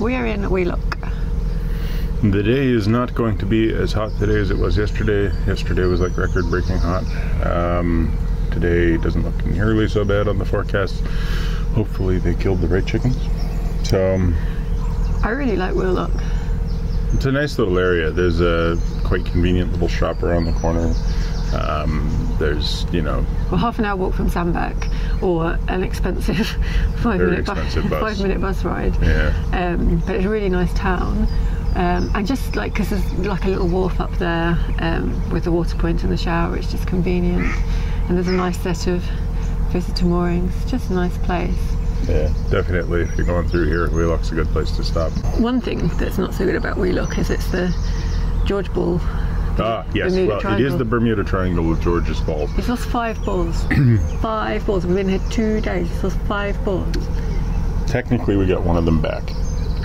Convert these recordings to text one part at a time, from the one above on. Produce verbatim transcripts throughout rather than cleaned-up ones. We are in Wheelock. The day is not going to be as hot today as it was yesterday. Yesterday was like record-breaking hot. Um, today doesn't look nearly so bad on the forecast. Hopefully they killed the right chickens. So um, I really like Wheelock. It's a nice little area. There's a quite convenient little shop around the corner. Um, there's, you know... Well, half an hour walk from Sandbach, or an expensive five-minute bu bus. five bus ride. Yeah. Um, but it's a really nice town. Um, and just like, because there's like a little wharf up there um, with the water point and the shower, it's just convenient. And there's a nice set of visitor moorings. Just a nice place. Yeah, definitely. If you're going through here, Wheelock's a good place to stop. One thing that's not so good about Wheelock is it's the George Ball. Ah, yes. Bermuda well, Triangle. It is the Bermuda Triangle with George's balls. He's lost five balls. five balls. We've been here two days. He's lost five balls. Technically, we got one of them back.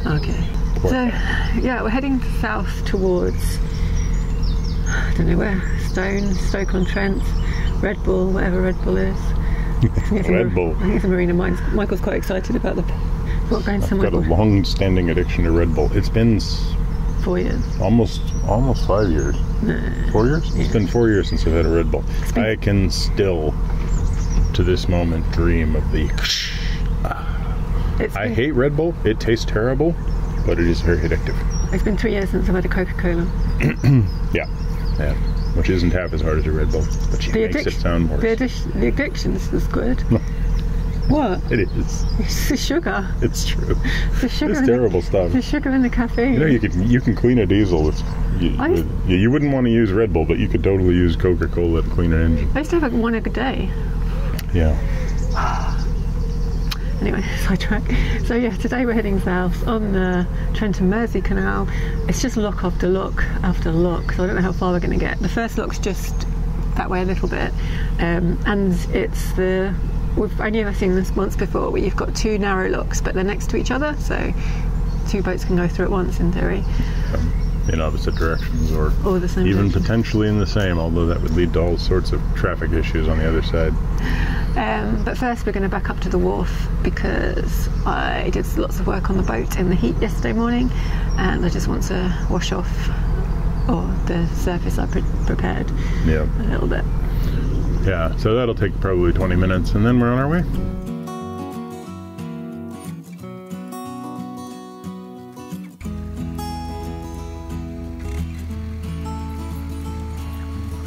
Okay. Poor so, guy. Yeah, we're heading south towards, I don't know where, Stone, Stoke-on-Trent, Red Bull, whatever Red Bull is. Red Bull. I think it's a marina. Mines. Michael's quite excited about the what brand. I've got a long-standing addiction to Red Bull. It's been four years. Almost, almost five years. No. Four years? Yeah. It's been four years since I've had a Red Bull. I can still, to this moment, dream of the. It's I hate Red Bull. It tastes terrible, but it is very addictive. It's been three years since I've had a Coca-Cola. Yeah, yeah. Which isn't half as hard as a Red Bull, but she the makes it sound worse. The, addic the addiction is as good. What? It is. It's the sugar. It's true. It's the sugar. It's terrible the, stuff. The sugar and the caffeine. You know, you can you can clean a diesel with you, I, with, you wouldn't want to use Red Bull, but you could totally use Coca-Cola to clean an engine. I used to have like one a day. Yeah. Anyway, sidetrack. So yeah, today we're heading south on the Trent and Mersey Canal. It's just lock after lock after lock, so I don't know how far we're going to get. The first lock's just that way a little bit, um, and it's the we've only ever seen this once before, where you've got two narrow locks, but they're next to each other, so two boats can go through at once in theory. Um, in opposite directions, or, or the same even direction. Potentially in the same, although that would lead to all sorts of traffic issues on the other side. Um, but first we're going to back up to the wharf, because I did lots of work on the boat in the heat yesterday morning, and I just want to wash off or the surface I pre prepared yeah. a little bit. Yeah, so that'll take probably twenty minutes, and then we're on our way.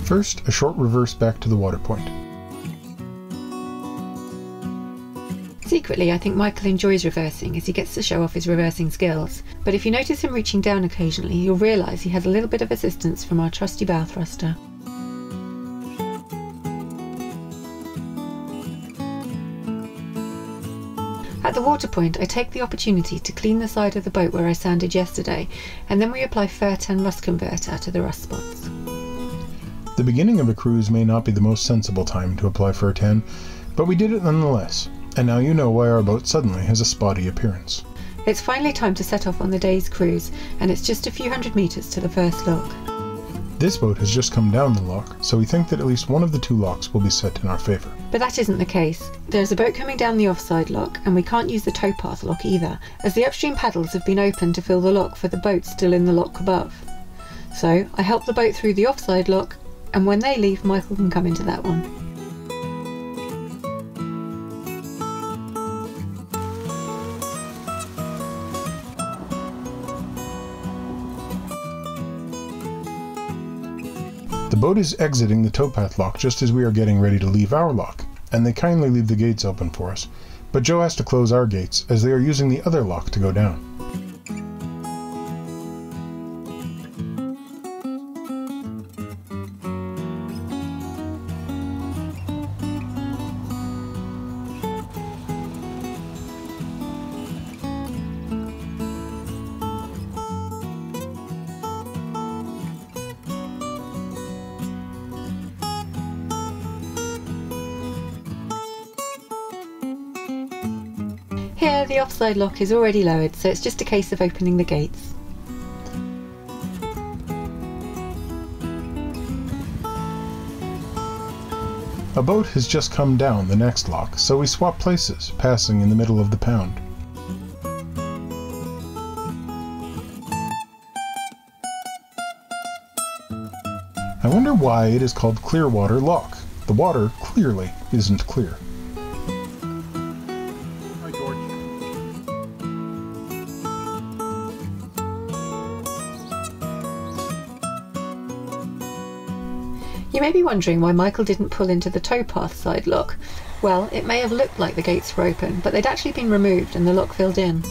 First, a short reverse back to the water point. Secretly, I think Michael enjoys reversing, as he gets to show off his reversing skills, but if you notice him reaching down occasionally, you'll realise he has a little bit of assistance from our trusty bow thruster. At the water point, I take the opportunity to clean the side of the boat where I sanded yesterday, and then we apply Fur ten Rust Converter to the rust spots. The beginning of a cruise may not be the most sensible time to apply Fur ten, but we did it nonetheless, and now you know why our boat suddenly has a spotty appearance. It's finally time to set off on the day's cruise, and it's just a few hundred metres to the first lock. This boat has just come down the lock, so we think that at least one of the two locks will be set in our favour. But that isn't the case. There's a boat coming down the offside lock, and we can't use the towpath lock either, as the upstream paddles have been opened to fill the lock for the boat still in the lock above. So I help the boat through the offside lock, and when they leave, Michael can come into that one. The boat is exiting the towpath lock just as we are getting ready to leave our lock, and they kindly leave the gates open for us, but Joe has to close our gates as they are using the other lock to go down. Here, the offside lock is already lowered, so it's just a case of opening the gates. A boat has just come down the next lock, so we swap places, passing in the middle of the pound. I wonder why it is called Clearwater Lock. The water, clearly, isn't clear. Hi, George. You may be wondering why Michael didn't pull into the towpath side lock. Well, it may have looked like the gates were open, but they'd actually been removed and the lock filled in.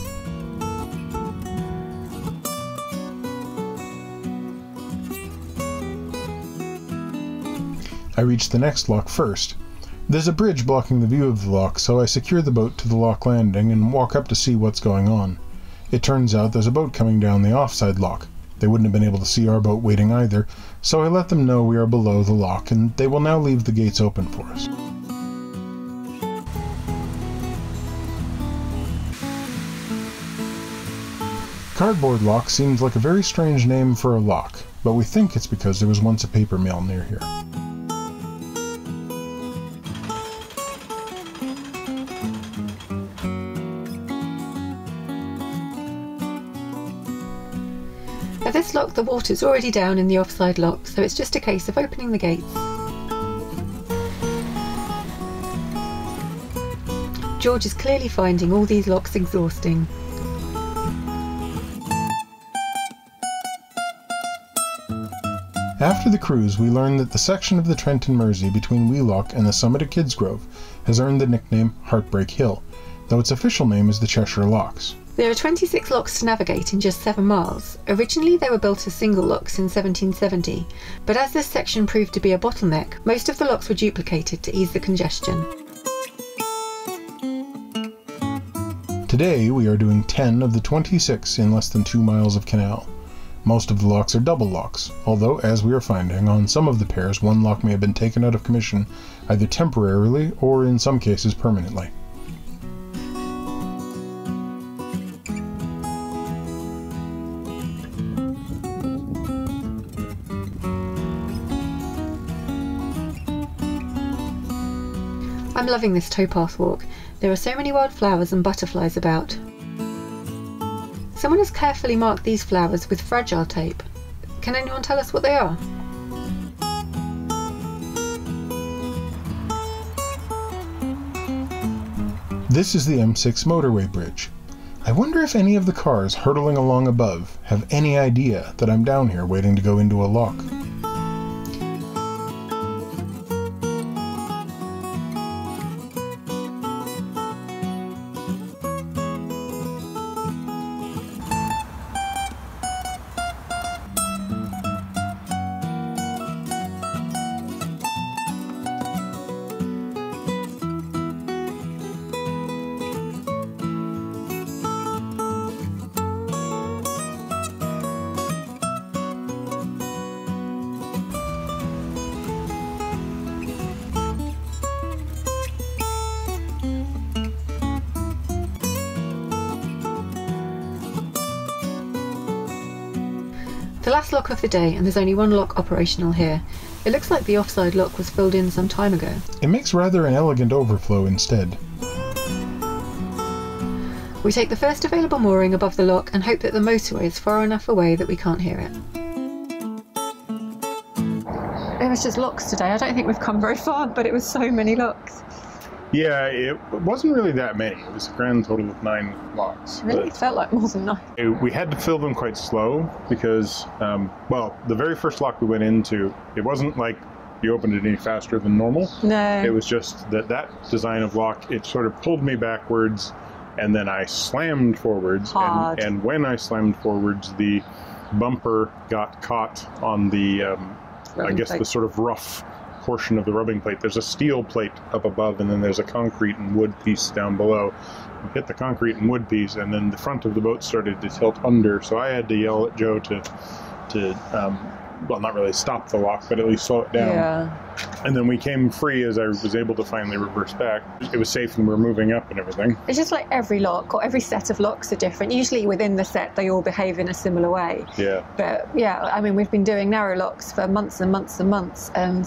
I reach the next lock first. There's a bridge blocking the view of the lock, so I secure the boat to the lock landing and walk up to see what's going on. It turns out there's a boat coming down the offside lock. They wouldn't have been able to see our boat waiting either, so I let them know we are below the lock, and they will now leave the gates open for us. Cardboard Lock seems like a very strange name for a lock, but we think it's because there was once a paper mill near here. At this lock, the water's already down in the offside lock, so it's just a case of opening the gates. George is clearly finding all these locks exhausting. After the cruise, we learned that the section of the Trent and Mersey between Wheelock and the summit of Kidsgrove has earned the nickname Heartbreak Hill, though its official name is the Cheshire Locks. There are twenty-six locks to navigate in just seven miles. Originally they were built as single locks in seventeen seventy, but as this section proved to be a bottleneck, most of the locks were duplicated to ease the congestion. Today we are doing ten of the twenty-six in less than two miles of canal. Most of the locks are double locks, although, as we are finding, on some of the pairs one lock may have been taken out of commission, either temporarily or in some cases permanently. I'm loving this towpath walk. There are so many wildflowers and butterflies about. Someone has carefully marked these flowers with fragile tape. Can anyone tell us what they are? This is the M six motorway bridge. I wonder if any of the cars hurtling along above have any idea that I'm down here waiting to go into a lock. The last lock of the day, and there's only one lock operational here. It looks like the offside lock was filled in some time ago. It makes rather an elegant overflow instead. We take the first available mooring above the lock and hope that the motorway is far enough away that we can't hear it. It was just locks today. I don't think we've come very far, but it was so many locks. Yeah, it wasn't really that many. It was a grand total of nine locks. Really? It felt like more than nine. It, we had to fill them quite slow because, um, well, the very first lock we went into, it wasn't like you opened it any faster than normal. No. It was just that that design of lock, it sort of pulled me backwards and then I slammed forwards. Hard. And, and when I slammed forwards, the bumper got caught on the, um, I guess, the sort of rough portion of the rubbing plate. There's a steel plate up above and then there's a concrete and wood piece down below. We hit the concrete and wood piece and then the front of the boat started to tilt under, so I had to yell at Joe to, to um, well, not really stop the lock, but at least slow it down. Yeah. And then we came free as I was able to finally reverse back. It was safe and we were moving up and everything. It's just like every lock or every set of locks are different. Usually within the set they all behave in a similar way. Yeah. But yeah, I mean, we've been doing narrow locks for months and months and months and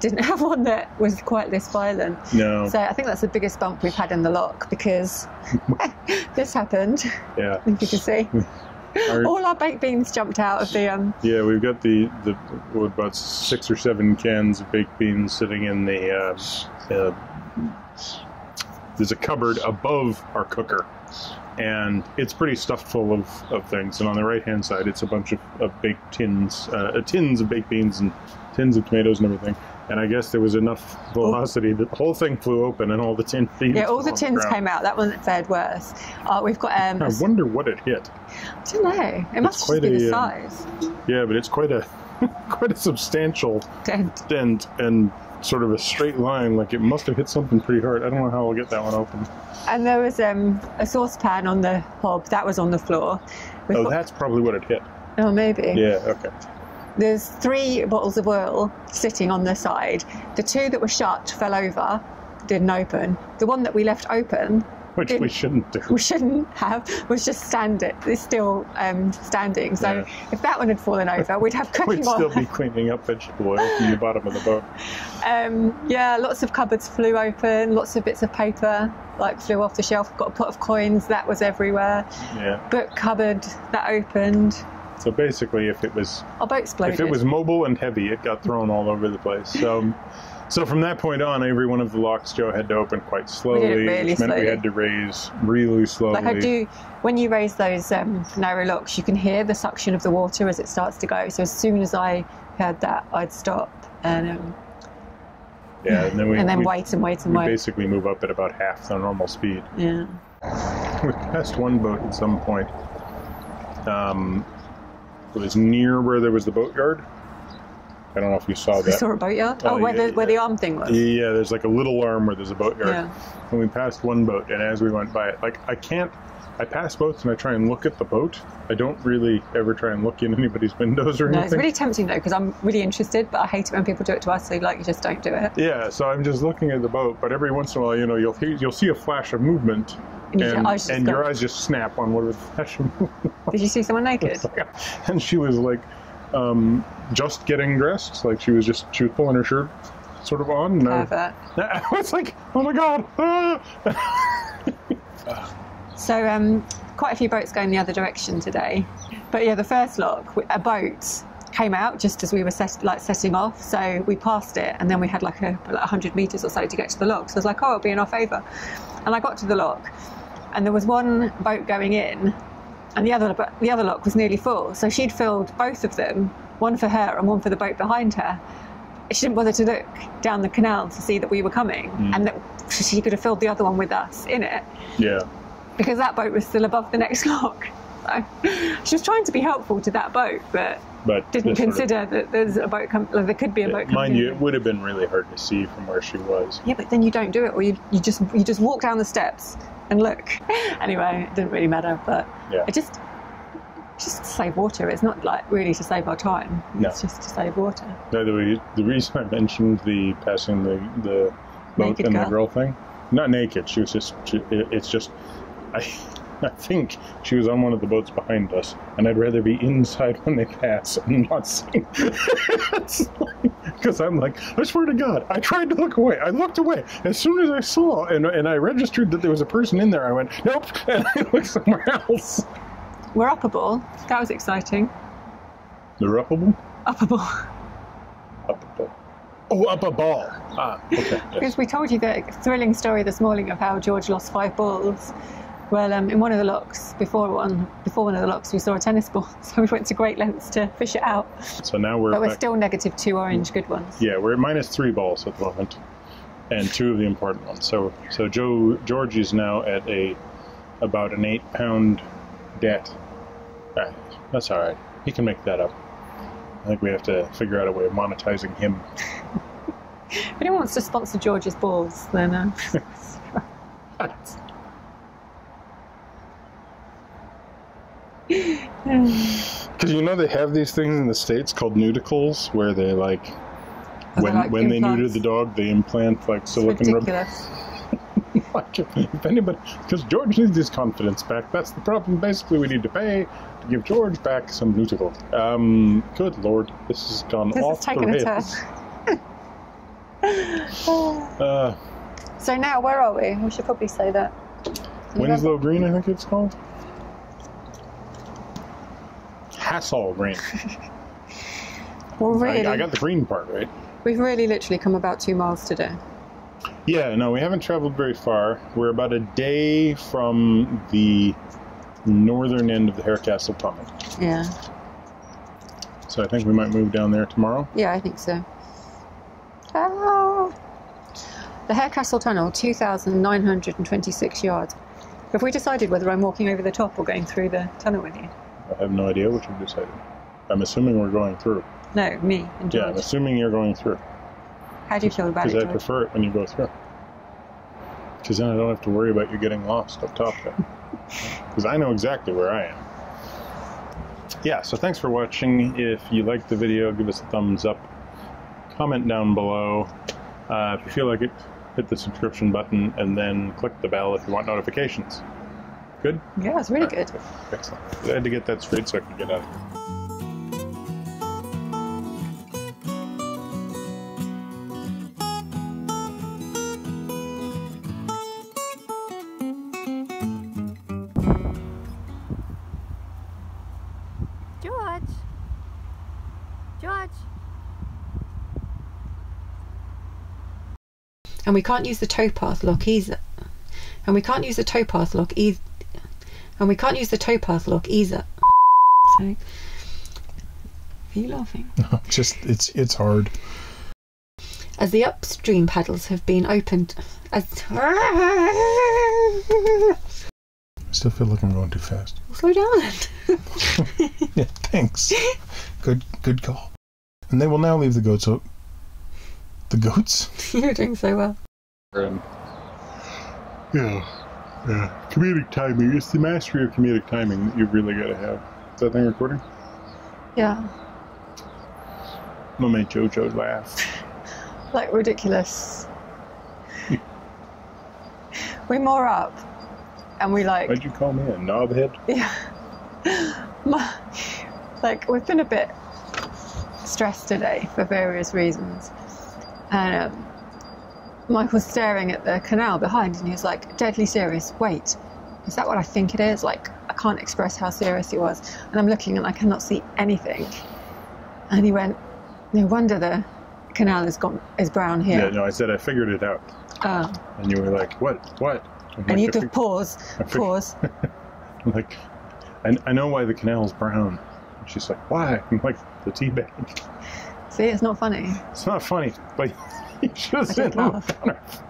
didn't have one that was quite this violent. No. So I think that's the biggest bump we've had in the lock because this happened. Yeah. If you can see. Our, all our baked beans jumped out of the... Um... Yeah, we've got the, the well, about six or seven cans of baked beans sitting in the... Uh, uh, there's a cupboard above our cooker, and it's pretty stuffed full of, of things. And on the right-hand side, it's a bunch of, of baked tins, uh, tins of baked beans and tins of tomatoes and everything. And I guess there was enough velocity that the whole thing flew open and all the tin things. Yeah, all the tins came out. That one fared worse. Uh, we've got. Um, I wonder what it hit. I don't know. It must just be the size. Yeah, but it's quite a quite a substantial dent. dent and sort of a straight line. Like it must have hit something pretty hard. I don't know how I'll get that one open. And there was um, a saucepan on the hob that was on the floor. We've oh, got... that's probably what it hit. Oh, maybe. Yeah. Okay. There's three bottles of oil sitting on the side. The two that were shut fell over, didn't open. The one that we left open... Which we shouldn't do. We shouldn't have, was just stand it. It's still um, standing. So yeah. If that one had fallen over, we'd have cooking we'd oil. We'd still be cleaning up vegetable oil from the bottom of the boat. Um, yeah, lots of cupboards flew open, lots of bits of paper like flew off the shelf. We've got a pot of coins, that was everywhere. Yeah. Book cupboard, that opened. So basically, if it was our boat exploded. If it was mobile and heavy, it got thrown all over the place. So, so from that point on, every one of the locks Joe had to open quite slowly, we did it really which meant slowly. We had to raise really slowly. Like I do, when you raise those um, narrow locks, you can hear the suction of the water as it starts to go. So as soon as I heard that, I'd stop and um, yeah, and then we and then we, wait and wait and we wait. Basically, move up at about half the normal speed. Yeah, we passed one boat at some point. Um. It was near where there was the boatyard. I don't know if you saw that. We saw a boatyard? Oh, oh where, yeah, the, where yeah. the arm thing was. Yeah, there's like a little arm where there's a boatyard. Yeah. And we passed one boat, and as we went by it, like I can't, I pass boats and I try and look at the boat. I don't really ever try and look in anybody's windows or anything. No, it's really tempting though, because I'm really interested, but I hate it when people do it to us, so like you just don't do it. Yeah, so I'm just looking at the boat, but every once in a while, you know, you'll, you'll see a flash of movement. And, and, you say, and your eyes just snap on whatever the fashion was. Did you see someone naked? And she was like, um, just getting dressed. Like she was just, she was pulling her shirt sort of on. And I, I was like, oh my God. Ah. So um, quite a few boats going the other direction today. But yeah, the first lock, a boat came out just as we were set, like setting off. So we passed it and then we had like a like one hundred meters or so to get to the lock. So I was like, oh, it'll be in our favor. And I got to the lock. And there was one boat going in, and the other the other lock was nearly full. So she'd filled both of them, one for her and one for the boat behind her. She didn't bother to look down the canal to see that we were coming, mm. and that she could have filled the other one with us in it. Yeah. Because that boat was still above the next lock. So she was trying to be helpful to that boat, but, but didn't consider of, that there's a boat. Com like there could be a yeah, boat. Coming. Mind you, it would have been really hard to see from where she was. Yeah, but then you don't do it, or you you just you just walk down the steps. And look, anyway, it didn't really matter, but yeah. it just just to save water. It's not like really to save our time. It's no. just to save water. No, the, the reason I mentioned the passing the the boat naked and girl. the girl thing, not naked. She was just. She, it's just. I I think she was on one of the boats behind us, and I'd rather be inside when they pass and not see. Because I'm like, I swear to God, I tried to look away. I looked away. As soon as I saw, and, and I registered that there was a person in there, I went, nope, and I looked somewhere else. We're uppable. That was exciting. They're uppable? Uppable. Uppable. Oh, up a ball. Ah, okay. Because yes. we told you the thrilling story this morning of how George lost five balls. Well, um, in one of the locks, before one, before one of the locks, we saw a tennis ball, so we went to great lengths to fish it out. So now we're But we're back. still negative two orange good ones. Yeah, we're at minus three balls at the moment, and two of the important ones. So, so Joe George is now at a about an eight pound debt. All right, that's all right. He can make that up. I think we have to figure out a way of monetizing him. If anyone wants to sponsor George's balls, then. Uh, Because you know they have these things in the States called nudicles, where they like, oh, when like when implants. they neuter the dog, they implant like silicone rubber. Like if, if anybody, because George needs his confidence back. That's the problem. Basically, we need to pay to give George back some nuticle. Um, good Lord, this has gone this off the rails. uh, so now, where are we? We should probably say that. Winslow Green, I think it's called. Hassall Green. Well, really, I, I got the green part right. We've really literally come about two miles today. Yeah, no, we haven't traveled very far. We're about a day from the northern end of the Harecastle tunnel. Yeah. So I think we might move down there tomorrow. Yeah, I think so. Oh. The Harecastle Tunnel, two thousand nine hundred twenty-six yards. Have we decided whether I'm walking over the top or going through the tunnel with you? I have no idea what you've decided. I'm assuming we're going through. No, me and George. Yeah, I'm assuming you're going through. How do you feel about it, George? Because I prefer it when you go through. Because then I don't have to worry about you getting lost up top there. Because I know exactly where I am. Yeah, so thanks for watching. If you liked the video, give us a thumbs up. Comment down below. Uh, if you feel like it, hit the subscription button, and then click the bell if you want notifications. Good? Yeah, it's really good. Right. Excellent. I had to get that straight so I could get out of here. And we can't use the towpath lock either. And we can't use the towpath lock either. And we can't use the towpath lock either. Are you laughing? No, just it's it's hard. As the upstream paddles have been opened. As I still feel like I'm going too fast. Slow down. Yeah, thanks. Good good call. And they will now leave the goats up. The goats? You're doing so well. Um, yeah, yeah. Comedic timing. It's the mastery of comedic timing that you've really got to have. Is that thing recording? Yeah. I'm gonna make JoJo laugh. Like ridiculous. We moor up, and we like. Why'd you call me a knobhead? Yeah. Like we've been a bit stressed today for various reasons. And um, Michael's staring at the canal behind, and he was like, deadly serious, wait, is that what I think it is? Like, I can't express how serious he was. And I'm looking and I cannot see anything. And he went, no wonder the canal is gone, is brown here. Yeah, no, I said I figured it out. Oh. And you were like, what, what? I'm and like, you just pause, pause. I'm like, I, I know why the canal's brown. And she's like, why? I'm like, the tea bag. See, it's not funny. It's not funny, but you should have seen it on her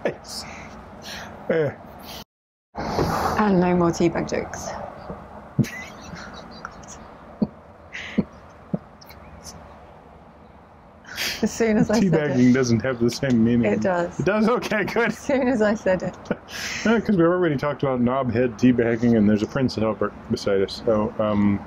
face. Uh. And no more teabag jokes. As soon as I said it. Teabagging doesn't have the same meaning. It does. It does? Okay, good. As soon as I said it. Because no, we've already talked about knobhead teabagging, and there's a Prince Albert beside us, so... Um,